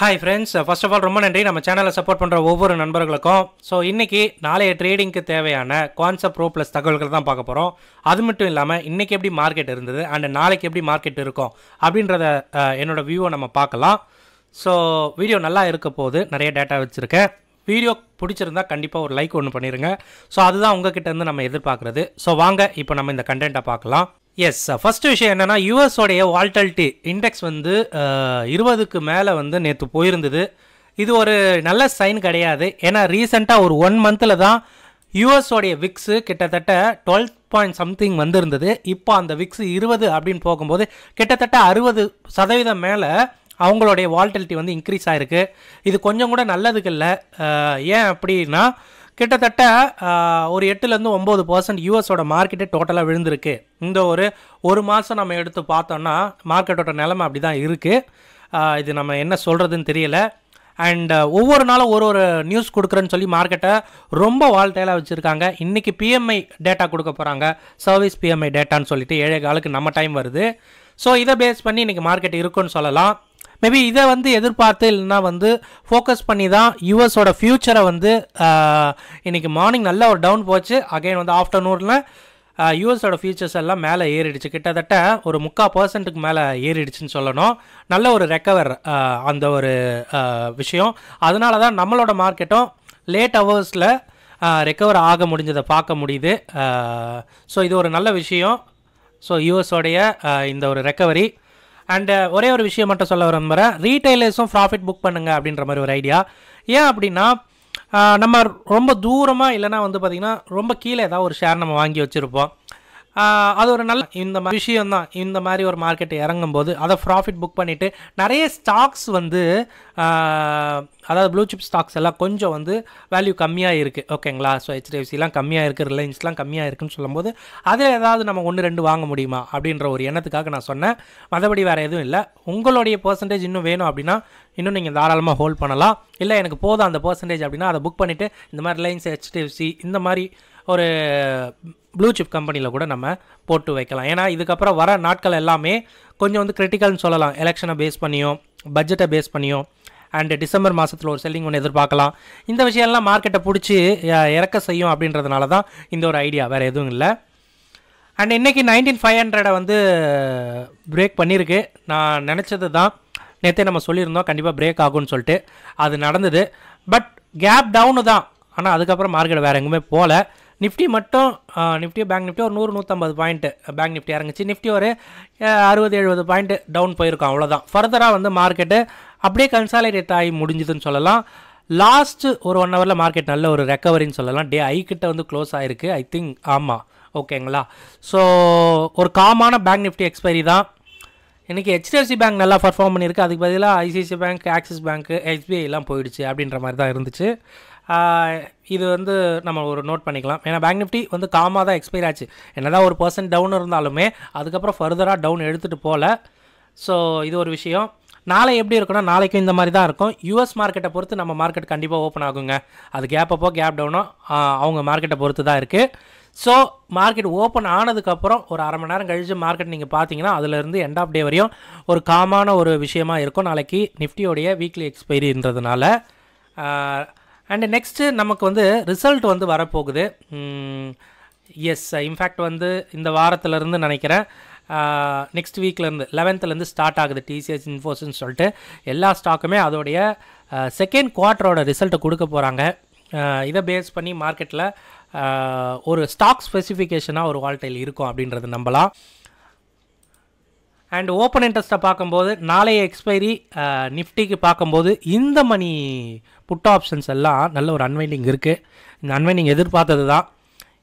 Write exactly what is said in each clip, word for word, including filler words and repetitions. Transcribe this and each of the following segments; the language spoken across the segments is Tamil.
Hi friends, first of all, ரொம்ப நன்றி நம்ம சேனலை சப்போர்ட் பண்ற ஒவ்வொரு நண்பர்களுக்கும். சோ இன்னைக்கு நாளைய ட்ரேடிங்க்கு தேவையான கான்செப்ட் ப்ரோ பிளஸ் தகவல்களை தான் பார்க்க போறோம். அது மட்டும் இல்லாம இன்னைக்கு எப்படி மார்க்கெட் இருந்தது and நாளைக்கு எப்படி மார்க்கெட் இருக்கும் அப்படின்றத என்னோட வியூவை நம்ம பார்க்கலாம். சோ வீடியோ நல்லா இருக்க போகுது. நிறைய டேட்டா வச்சிருக்கேன். வீடியோ பிடிச்சிருந்தா கண்டிப்பா ஒரு லைக் ஒன்னு பண்ணிருங்க. சோ அதுதான் உங்க கிட்ட இருந்து நம்ம எதிர்பார்க்கிறது. சோ வாங்க இப்போ நம்ம இந்த கண்டென்ட்டை பார்க்கலாம். எஸ் ஃபர்ஸ்ட் விஷயம் என்னென்னா யூஎஸ் உடைய வால்டல்ட்டி இண்டெக்ஸ் வந்து இருபதுக்கு மேலே வந்து நேற்று போயிருந்தது. இது ஒரு நல்ல சைன் கிடையாது. ஏன்னா ரீசெண்டாக ஒரு ஒன் மந்தில் தான் யூஎஸ் உடைய விக்ஸு கிட்டத்தட்ட டுவெல் பாயிண்ட் சம்திங் வந்திருந்தது. இப்போ அந்த விக்ஸ் இருபது அப்படின்னு போகும்போது கிட்டத்தட்ட அறுபது சதவீதம் மேலே அவங்களுடைய வால்டல்ட்டி வந்து இன்க்ரீஸ் ஆகிருக்கு. இது கொஞ்சம் கூட நல்லதுக்கு இல்லை. ஏன் அப்படின்னா கிட்டத்தட்ட ஒரு எட்டுலேருந்து ஒம்பது பர்சன்ட் யூஎஸோட மார்க்கெட்டே டோட்டலாக விழுந்திருக்கு. இந்த ஒரு ஒரு மாதம் நம்ம எடுத்து பார்த்தோன்னா மார்க்கெட்டோட நிலைமை அப்படி தான் இருக்குது. இது நம்ம என்ன சொல்கிறதுன்னு தெரியல. அண்ட் ஒவ்வொரு நாளும் ஒரு ஒரு நியூஸ் கொடுக்குறேன்னு சொல்லி மார்க்கெட்டை ரொம்ப வால்டைலாக வச்சுருக்காங்க. இன்றைக்கி பிஎம்ஐ டேட்டா கொடுக்க போகிறாங்க, சர்வீஸ் பிஎம்ஐ டேட்டான்னு சொல்லிட்டு ஏழை காலுக்கு நம்ம டைம் வருது. ஸோ இதை பேஸ் பண்ணி இன்றைக்கி மார்க்கெட் இருக்குன்னு சொல்லலாம். மேபி இதை வந்து எதிர்பார்த்து இல்லைன்னா வந்து ஃபோக்கஸ் பண்ணி தான் யூஎஸோட ஃப்யூச்சரை வந்து இன்றைக்கி மார்னிங் நல்ல ஒரு டவுன் போச்சு. அகைன் வந்து ஆஃப்டர்நூனில் யூஎஸோட ஃபியூச்சர்ஸ் எல்லாம் மேலே ஏறிடுச்சு. கிட்டத்தட்ட ஒரு முக்கால் பர்சன்ட்டுக்கு மேலே ஏறிடுச்சுன்னு சொல்லணும். நல்ல ஒரு ரெக்கவர் அந்த ஒரு விஷயம். அதனால தான் நம்மளோட மார்க்கெட்டும் லேட் ஹவர்ஸில் ரெக்கவர் ஆக முடிஞ்சதை பார்க்க முடியுது. ஸோ இது ஒரு நல்ல விஷயம். ஸோ யூஎஸோடைய இந்த ஒரு ரெக்கவரி. அண்டு ஒரே ஒரு விஷயம் மட்டும் சொல்ல வர மாதிரி ரீட்டைலர்ஸும் ப்ராஃபிட் புக் பண்ணுங்கள் அப்படின்ற மாதிரி ஒரு ஐடியா. ஏன் அப்படின்னா நம்ம ரொம்ப தூரமாக இல்லைனா வந்து பார்த்திங்கன்னா ரொம்ப கீழே ஏதாவது ஒரு ஷேர் நம்ம வாங்கி வச்சுருப்போம். அது ஒரு நல்ல இந்த மாதிரி விஷயம்தான். இந்த மாதிரி ஒரு மார்க்கெட் இறங்கும்போது அதை ப்ராஃபிட் புக் பண்ணிவிட்டு நிறைய ஸ்டாக்ஸ் வந்து அதாவது ப்ளூ சிப் ஸ்டாக்ஸ் எல்லாம் கொஞ்சம் வந்து வேல்யூ கம்மியாக இருக்குது. ஓகேங்களா? ஸோ ஹெச்டிஎஃப்சிலாம் கம்மியாக இருக்குது, ரிலையன்ஸ்லாம் கம்மியாக இருக்குதுன்னு சொல்லும்போது அதில் ஏதாவது நம்ம ஒன்று ரெண்டு வாங்க முடியுமா அப்படின்ற ஒரு எண்ணத்துக்காக நான் சொன்னேன். மற்றபடி வேறு எதுவும் இல்லை. உங்களுடைய பர்சன்டேஜ் இன்னும் வேணும் அப்படின்னா இன்னும் நீங்கள் தாராளமாக ஹோல்ட் பண்ணலாம். இல்லை எனக்கு போதும் அந்த பர்சன்டேஜ் அப்படின்னா அதை புக் பண்ணிவிட்டு இந்த மாதிரி ரிலையன்ஸ், ஹெச்டிஎஃப்சி இந்த மாதிரி ஒரு ப்ளூ சிப் கம்பெனியில் கூட நம்ம போட்டு வைக்கலாம். ஏன்னா இதுக்கப்புறம் வர நாட்கள் எல்லாமே கொஞ்சம் வந்து கிரிட்டிக்கல்னு சொல்லலாம். எலெக்ஷனை பேஸ் பண்ணியும், பட்ஜெட்டை பேஸ் பண்ணியும், அண்டு டிசம்பர் மாதத்தில் ஒரு செல்லிங் ஒன்று எதிர்பார்க்கலாம். இந்த விஷயம்லாம் மார்க்கெட்டை பிடிச்சி இறக்க செய்யும் அப்படின்றதுனால தான் இந்த ஒரு ஐடியா, வேறு எதுவும் இல்லை. அண்ட் இன்றைக்கி நைன்டீன் ஃபைவ் ஹண்ட்ரடை வந்து பிரேக் பண்ணியிருக்கு. நான் நினச்சது தான் நேற்றே நம்ம சொல்லியிருந்தோம் கண்டிப்பாக பிரேக் ஆகும்னு சொல்லிட்டு அது நடந்தது. பட் கேப் டவுனு தான். ஆனால் அதுக்கப்புறம் மார்க்கெட் வேறு எங்குமே போகல. நிஃப்டி மட்டும் நிஃப்டி பேங்க் நிஃப்டி ஒரு நூறு நூற்றம்பது பாயிண்ட்டு பேங்க் நிஃப்டி இறங்குச்சு. நிஃப்டி ஒரு அறுபது எழுபது பாயிண்ட்டு டவுன் போயிருக்கோம். அவ்வளோதான். ஃபர்தராக வந்து மார்க்கெட்டு அப்படியே கன்சாலிடேட் ஆகி முடிஞ்சுதுன்னு சொல்லலாம். லாஸ்ட்டு ஒரு ஒன் ஹவரில் மார்க்கெட் நல்ல ஒரு ரெக்கவரின்னு சொல்லலாம். டே ஐ கிட்ட வந்து க்ளோஸ் ஆகிருக்கு ஐ திங்க். ஆமாம், ஓகேங்களா? ஸோ ஒரு காமான பேங்க் நிஃப்டி எக்ஸ்பைரி தான். இன்றைக்கி ஹெச்டிஎஃப்சி பேங்க் நல்லா பர்ஃபார்ம் பண்ணியிருக்கு. அதுக்கு பதிலாக ICICI bank, Axis bank, SBI எல்லாம் போயிடுச்சு அப்படின்ற மாதிரி தான் இருந்துச்சு. இது வந்து நம்ம ஒரு நோட் பண்ணிக்கலாம். ஏன்னா பேங்க் நிஃப்டி வந்து காமாக தான் எக்ஸ்பைர் ஆச்சு. என்ன தான் ஒரு பர்சன்ட் டவுன் இருந்தாலுமே அதுக்கப்புறம் ஃபர்தராக டவுன் எடுத்துகிட்டு போகல. ஸோ இது ஒரு விஷயம். நாளை எப்படி இருக்குன்னா நாளைக்கும் இந்த மாதிரி தான் இருக்கும். யூஎஸ் மார்க்கெட்டை பொறுத்து நம்ம மார்க்கெட் கண்டிப்பாக ஓப்பன் ஆகுங்க. அது கேப் அப்போ கேப் டவுனோ அவங்க மார்க்கெட்டை பொறுத்து தான் இருக்குது. ஸோ மார்க்கெட் ஓப்பன் ஆனதுக்கப்புறம் ஒரு அரை மணி நேரம் கழித்து மார்க்கெட் நீங்கள் பார்த்தீங்கன்னா அதுலேருந்து எண்ட் ஆஃப் டே வரையும் ஒரு காமான ஒரு விஷயமாக இருக்கும். நாளைக்கு நிஃப்டியோடைய வீக்லி எக்ஸ்பைரின்றதுனால அண்டு நெக்ஸ்ட்டு நமக்கு வந்து ரிசல்ட் வந்து வரப்போகுது. எஸ், இன்ஃபேக்ட் வந்து இந்த வாரத்துலேருந்து நினைக்கிறேன் நெக்ஸ்ட் வீக்லேருந்து லெவன்த்துலேருந்து ஸ்டார்ட் ஆகுது. டிசிஎஸ், இன்ஃபோசிஸ்ன்னு சொல்லிட்டு எல்லா ஸ்டாக்குமே அதோடைய செகண்ட் குவார்ட்டரோட ரிசல்ட்டை கொடுக்க போகிறாங்க. இதை பேஸ் பண்ணி மார்க்கெட்டில் ஒரு ஸ்டாக் ஸ்பெசிஃபிகேஷனாக ஒரு வால்டைல் இருக்கும் அப்படின்றது நம்பலாம். அண்ட் ஓப்பன் இன்ட்ரெஸ்ட்டை பார்க்கும்போது நாளைய எக்ஸ்பைரி நிஃப்டிக்கு பார்க்கும்போது இந்த மணி புட் ஆப்ஷன்ஸ் எல்லாம் நல்ல ஒரு அன்வைண்டிங் இருக்குது. இந்த அன்வைண்டிங் எதிர்பார்த்தது தான்.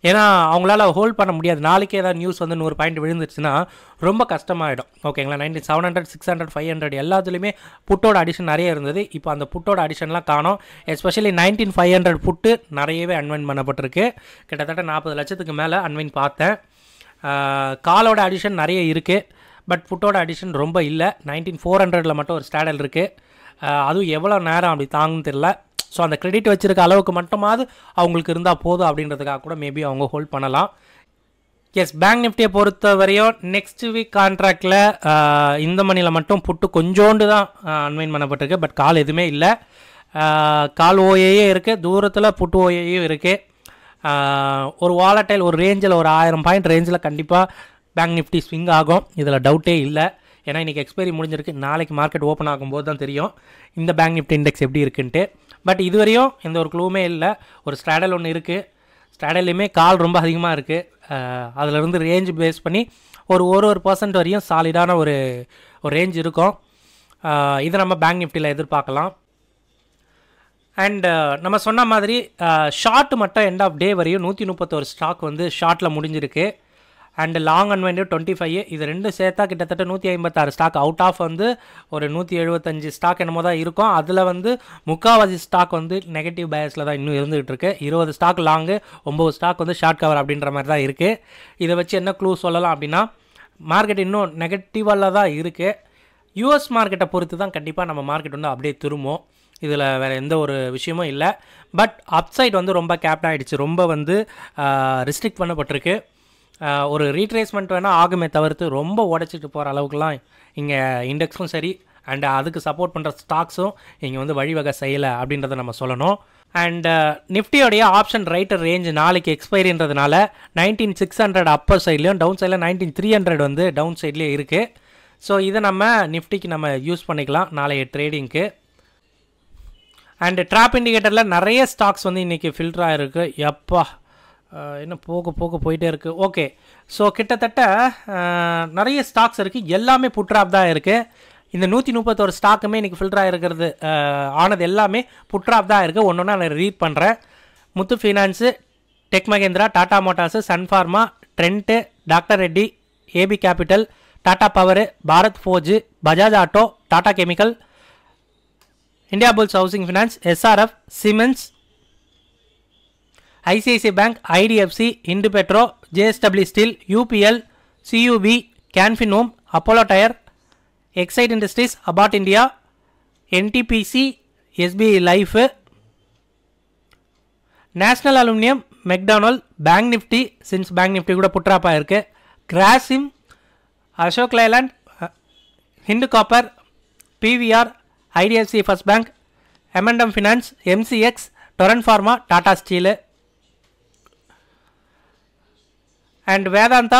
ஏன்னா அவங்களால ஹோல்ட் பண்ண முடியாது. நாளைக்கே ஏதாவது நியூஸ் வந்து நூறு பாயிண்ட் விழுந்துருச்சுன்னா ரொம்ப கஷ்டமாகிடும். ஓகேங்களா? Nineteen seven hundred six hundred five hundred எல்லாத்துலேயுமே புட்டோட அடிஷன் நிறைய இருந்தது. இப்போ அந்த புட்டோட அடிஷன்லாம் காணோம். Especially nineteen five hundred put நிறையவே அன்வைன் பண்ணப்பட்டிருக்கு. கிட்டத்தட்ட நாற்பது லட்சத்துக்கு மேலே அன்வைன் பார்த்தேன். காலோட அடிஷன் நிறைய இருக்குது. பட் புட்டோட அடிஷன் ரொம்ப இல்லை. நைன்டீன் ஃபோர் ஹண்ட்ரடில் மட்டும் ஒரு ஸ்டாடல் இருக்குது. அதுவும் எவ்வளோ நேரம் அப்படி தாங்குன்னு தெரில. ஸோ அந்த கிரெடிட் வச்சுருக்க அளவுக்கு மட்டுமாவது அவங்களுக்கு இருந்தால் போதும் அப்படின்றதுக்காக கூட மேபி அவங்க ஹோல்ட் பண்ணலாம். Yes, Bank Nifty பொறுத்த வரையும் next week contractல இந்த மணில மட்டும் புட்டு கொஞ்சோண்டு தான் அன்வைன் பண்ணப்பட்டிருக்கு. பட் கால் எதுமே இல்ல. கால் ஓஏயே இருக்கு, தூரத்துல புட்டு ஓஏயே இருக்கு. ஒரு வாலடைல் ஒரு ரேஞ்சில் ஒரு ஆயிரம் பாயிண்ட் ரேஞ்சில் கண்டிப்பாக பேங்க் நிஃப்டி ஸ்விங் ஆகும், இதில் டவுட்டே இல்லை. ஏன்னா இன்றைக்கி எக்ஸ்பைரி முடிஞ்சிருக்கு, நாளைக்கு மார்க்கெட் ஓப்பன் ஆகும்போது தான் தெரியும் இந்த பேங்க் நிஃப்டி இண்டெக்ஸ் எப்படி இருக்குன்ட்டு. பட் இதுவரையும் எந்த ஒரு க்ளூவுமே இல்லை. ஒரு ஸ்ட்ராடல் ஒன்று இருக்குது, ஸ்ட்ராடல்லையுமே கால் ரொம்ப அதிகமாக இருக்குது. அதிலிருந்து ரேஞ்ச் பேஸ் பண்ணி ஒரு ஒரு ஒரு பர்சன்ட் வரையும் சாலிடான ஒரு ஒரு ரேஞ்ச் இருக்கும். இதை நம்ம பேங்க் நிஃப்டியில் எதிர்பார்க்கலாம். அண்ட் நம்ம சொன்ன மாதிரி ஷார்ட் மட்டும் எண்ட் ஆஃப் டே வரையும் நூற்றி முப்பத்தோரு ஸ்டாக் வந்து ஷார்ட்டில் முடிஞ்சிருக்கு. அண்டு லாங் அண்ட் வந்து டுவெண்ட்டி ஃபைவ், இது ரெண்டு சேர்த்தா கிட்டத்தட்ட நூற்றி ஐம்பத்தாறு ஸ்டாக் அவுட் ஆஃப் வந்து ஒரு நூற்றி எழுபத்தஞ்சு ஸ்டாக் என்னமோ தான் இருக்கும். அதில் வந்து முக்கால்வாசி ஸ்டாக் வந்து நெகட்டிவ் பயஸில் தான் இன்னும் இருந்துகிட்டு இருக்கு. இருபது ஸ்டாக் லாங்கு, ஒம்பது ஸ்டாக் வந்து ஷார்ட் கவர் அப்படின்ற மாதிரி தான் இருக்குது. இதை வச்சு என்ன க்ளூ சொல்லலாம் அப்படின்னா, மார்க்கெட் இன்னும் நெகட்டிவாக தான் இருக்குது. யூஎஸ் மார்க்கெட்டை பொறுத்து தான் கண்டிப்பாக நம்ம மார்க்கெட் வந்து அப்படியே திரும்பும், இதில் வேறு எந்த ஒரு விஷயமும் இல்லை. பட் அப்சைட் வந்து ரொம்ப கேப்ட் ஆகிடுச்சு, ரொம்ப வந்து ரெஸ்ட்ரிக்ட் பண்ணப்பட்டிருக்கு. ஒரு ரீட்ரேஸ்மெண்ட் வேணால் ஆகுமே தவிர்த்து ரொம்ப உடச்சிட்டு போகிற அளவுக்குலாம் இங்கே இண்டெக்ஸும் சரி, அண்ட் அதுக்கு சப்போர்ட் பண்ணுற ஸ்டாக்ஸும் இங்கே வந்து வழிவகை செய்யலை அப்படின்றத நம்ம சொல்லணும். அண்டு நிஃப்டியோடைய ஆப்ஷன் ரைட்டர் ரேஞ்ச் நாளைக்கு எக்ஸ்பைரின்றதுனால நைன்டீன் சிக்ஸ் ஹண்ட்ரட் அப்பர் சைட்லேயும் டவுன் சைடில் நைன்டீன் த்ரீ ஹண்ட்ரட் வந்து டவுன் சைட்லேயும் இருக்குது. ஸோ இதை நம்ம நிஃப்டிக்கு நம்ம யூஸ் பண்ணிக்கலாம் நாளைய ட்ரேடிங்க்கு. அண்டு ட்ராப் இண்டிகேட்டரில் நிறைய ஸ்டாக்ஸ் வந்து இன்றைக்கி ஃபில்டர் ஆகிருக்கு. எப்பா இன்னும் போக போக போயிட்டே இருக்குது. ஓகே, ஸோ கிட்டத்தட்ட நிறைய ஸ்டாக்ஸ் இருக்குது, எல்லாமே புட்ராப் தான் இருக்குது. இந்த நூற்றி முப்பத்தோரு ஸ்டாக்குமே இன்றைக்கி ஃபில்டர் ஆகிருக்கிறது ஆனது எல்லாமே புட்ராப் தான் இருக்குது. ஒன்று ஒன்றா நான் ரீட் பண்ணுறேன். Muthoot finance, tech Mahindra, Tata motors, Sun pharma, Trent, doctor Reddy, AB capital, Tata power, Bharat forge, Bajaj auto, Tata chemical, India bulls housing finance, SRF, Siemens, ICICI bank, IDFC, இண்டு பெட்ரோ, JSW steel, UPL, CUB, Canfin home, Apollo tyre, Exide industries, Abbott India, NTPC, SBI life, national aluminium, McDonald, bank Nifty, since bank Nifty கூட புட்ராப்பாக இருக்குது, Grasim, Ashok Leyland, Hind copper, PVR, IDFC first bank, M and M finance, MCX, Torrent pharma, Tata steel, and Vedanta,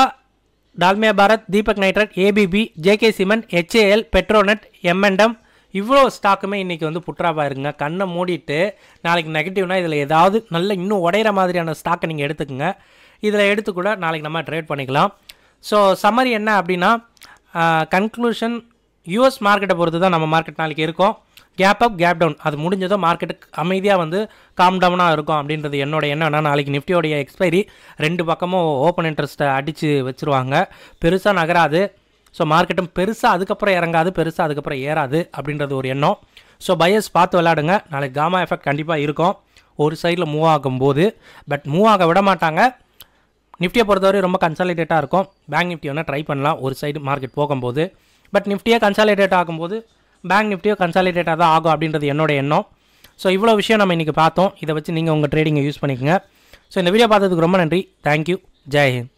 Dalmia Bharat, Deepak nitrate, ABB, JK cement, HAL, Petronet, M and M, இவ்வளோ ஸ்டாக்குமே இன்றைக்கி வந்து புட்ராபாக இருக்குங்க. கண்ணை மூடிட்டு நாளைக்கு நெகட்டிவ்னால் இதில் ஏதாவது நல்ல இன்னும் உடையிற மாதிரியான ஸ்டாக்கை நீங்கள் எடுத்துக்கோங்க. இதில் எடுத்து கூட நாளைக்கு நம்ம ட்ரேட் பண்ணிக்கலாம். ஸோ சம்மரி என்ன அப்படின்னா, கன்க்ளூஷன், யூஎஸ் மார்க்கெட்டை பொறுத்து தான் நம்ம மார்க்கெட் நாளைக்கு இருக்கும். கேப் அப் கேப் டவுன் அது முடிஞ்சதும் மார்க்கெட்டுக்கு அமைதியாக வந்து காம் டவுனாக இருக்கும் அப்படின்றது என்னோட என்னன்னா, நாளைக்கு நிஃப்டியோடைய எக்ஸ்பைரி ரெண்டு பக்கமும் ஓப்பன் இன்ட்ரெஸ்ட்டை அடித்து வச்சுருவாங்க, பெருசாக நகராது. ஸோ மார்க்கெட்டும் பெருசாக அதுக்கப்புறம் இறங்காது, பெருசாக அதுக்கப்புறம் ஏறாது அப்படின்றது ஒரு எண்ணம். ஸோ பயஸ் பார்த்து விளையாடுங்க, நாளைக்கு காமா எஃபெக்ட் கண்டிப்பாக இருக்கும் ஒரு சைடில் மூவ் ஆகும்போது. பட் மூவ் ஆக விட மாட்டாங்க. நிஃப்டியை பொறுத்தவரை ரொம்ப கன்சாலிடேட்டாக இருக்கும். பேங்க் நிஃப்டி வேணால் ட்ரை பண்ணலாம் ஒரு சைடு மார்க்கெட் போகும்போது. பட் நிஃப்டியாக கன்சாலிடேட் ஆகும்போது பேங்க் நிஃப்டியோ கன்சாலிடேட்டாக தான் ஆகும் அப்படின்றது என்னோட எண்ணம். ஸோ இவ்வளோ விஷயம் நம்ம இன்றைக்கி பார்த்தோம், இதை வச்சு நீங்கள் உங்கள் ட்ரேடிங்கை யூஸ் பண்ணிக்கோங்க. ஸோ இந்த வீடியோ பார்த்ததுக்கு ரொம்ப நன்றி, தேங்க்யூ, ஜெய் ஹிந்த்.